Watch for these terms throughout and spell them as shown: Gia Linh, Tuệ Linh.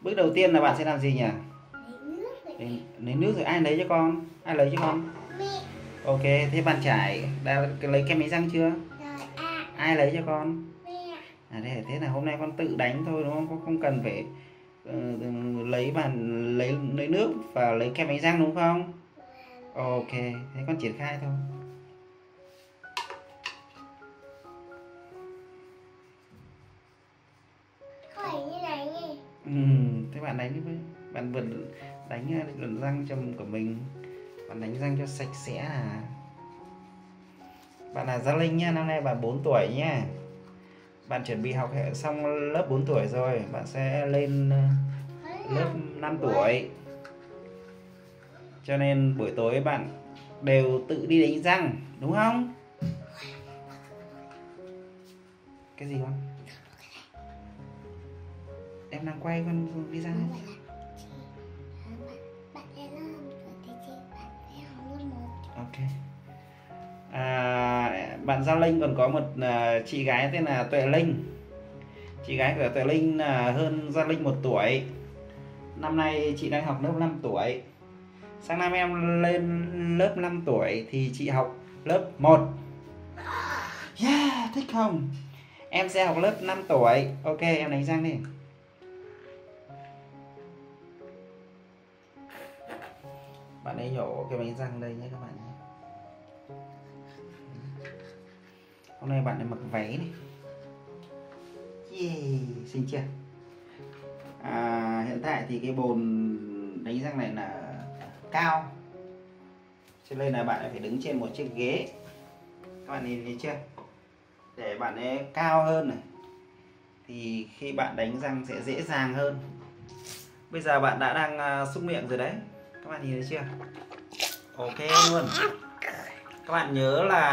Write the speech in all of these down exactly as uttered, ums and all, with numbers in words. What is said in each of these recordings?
Bước đầu tiên là bạn sẽ làm gì nhỉ? Lấy nước rồi ai lấy cho con? Ai lấy cho con? Mẹ. Ok, thế bạn Trải đã lấy kem đánh răng chưa? Rồi à. Ai lấy cho con? Mẹ. À thế, thế là hôm nay con tự đánh thôi đúng không? Con không cần phải uh, lấy bàn lấy lấy nước và lấy kem đánh răng đúng không? Ok, thế con triển khai thôi. Khỏi như này nhỉ? Ừ, thế bạn đánh đi với. Bạn vừa đánh lần răng cho của mình. Bạn đánh răng cho sạch sẽ à. Bạn là Gia Linh nhá, năm nay bạn bốn tuổi nhá. Bạn chuẩn bị học hệ xong lớp bốn tuổi rồi. Bạn sẽ lên lớp năm tuổi. Cho nên buổi tối bạn đều tự đi đánh răng, đúng không? Cái gì con? Em đang quay con đi ra hết. À, bạn Gia Linh còn có một uh, chị gái tên là Tuệ Linh. Chị gái của Tuệ Linh uh, hơn Gia Linh một tuổi. Năm nay chị đang học lớp năm tuổi. Sang năm em lên lớp năm tuổi thì chị học lớp một. Yeah, thích không? Em sẽ học lớp năm tuổi. Ok, em đánh răng đi. Bạn ấy nhổ cái bánh răng đây nhé các bạn. Hôm nay bạn này mặc váy này, yeah, xinh chưa? À, hiện tại thì cái bồn đánh răng này là cao, cho nên là bạn phải đứng trên một chiếc ghế. Các bạn nhìn thấy chưa? Để bạn ấy cao hơn này, thì khi bạn đánh răng sẽ dễ dàng hơn. Bây giờ bạn đã đang súc miệng rồi đấy, các bạn nhìn thấy chưa? Ok luôn. Các bạn nhớ là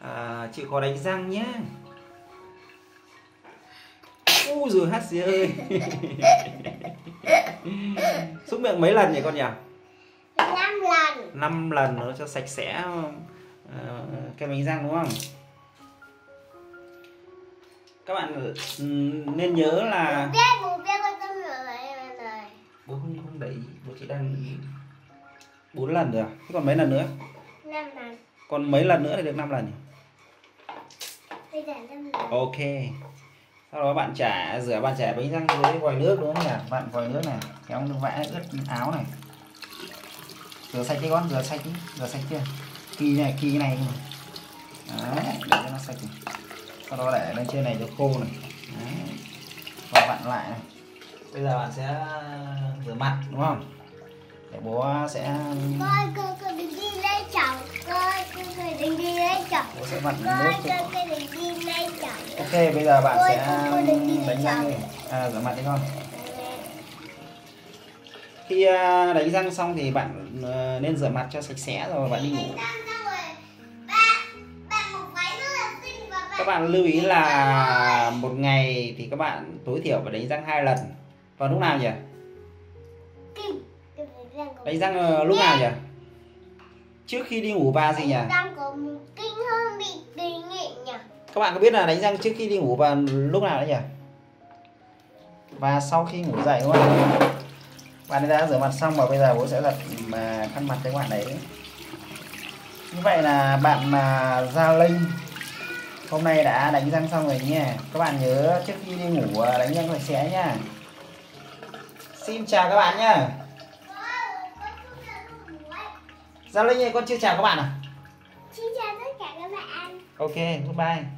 à, chịu khó đánh răng nhé. Úi giời hát gì ơi. Súc miệng mấy lần nhỉ con nhỉ? năm lần. năm lần nó cho sạch sẽ à, cái bánh răng đúng không? Các bạn nên nhớ là bố biết, bố biết con đẩy, bố chỉ đang bốn lần rồi à? Thế còn mấy lần nữa? năm lần. Còn mấy lần nữa thì được năm lần nhỉ? Ok. Sau đó bạn chả rửa bàn chải bánh răng với vòi nước đúng không nhỉ? Bạn vòi nước này, kéo nước vã ướt áo này. Rửa sạch đi con, rửa sạch đi, rửa sạch chưa? Kỳ này, kỳ này. Đấy, để cho nó sạch này. Sau đó để lên trên này cho khô này. Đấy. Và vặn lại này. Bây giờ bạn sẽ rửa mặt đúng không? Để bố sẽ Coi coi coi mình đi lấy chảo. Coi coi coi mình đi lấy chảo. Bố sẽ vặn nước cho. Coi coi mình đi lấy chảo. Ok, bây giờ bạn coi, sẽ coi, đánh răng đi. À, rửa mặt đi con. Khi đánh răng xong thì bạn nên rửa mặt cho sạch sẽ rồi bạn đi ngủ. Các bạn lưu ý là một ngày thì các bạn tối thiểu phải đánh răng hai lần. Vào lúc nào nhỉ? Đánh răng lúc nào nhỉ? Trước khi đi ngủ và gì nhỉ? Các bạn có biết là đánh răng trước khi đi ngủ và lúc nào đấy nhỉ? Và sau khi ngủ dậy đúng không? Bạn đã rửa mặt xong và bây giờ bố sẽ giặt khăn mặt cho các bạn đấy. Như vậy là bạn Gia Linh hôm nay đã đánh răng xong rồi nha. Các bạn nhớ trước khi đi ngủ đánh răng sạch sẽ nha. Xin chào các bạn nha. Gia Linh ơi, con chưa chào các bạn à? Xin chào tất cả các bạn. Ok, goodbye.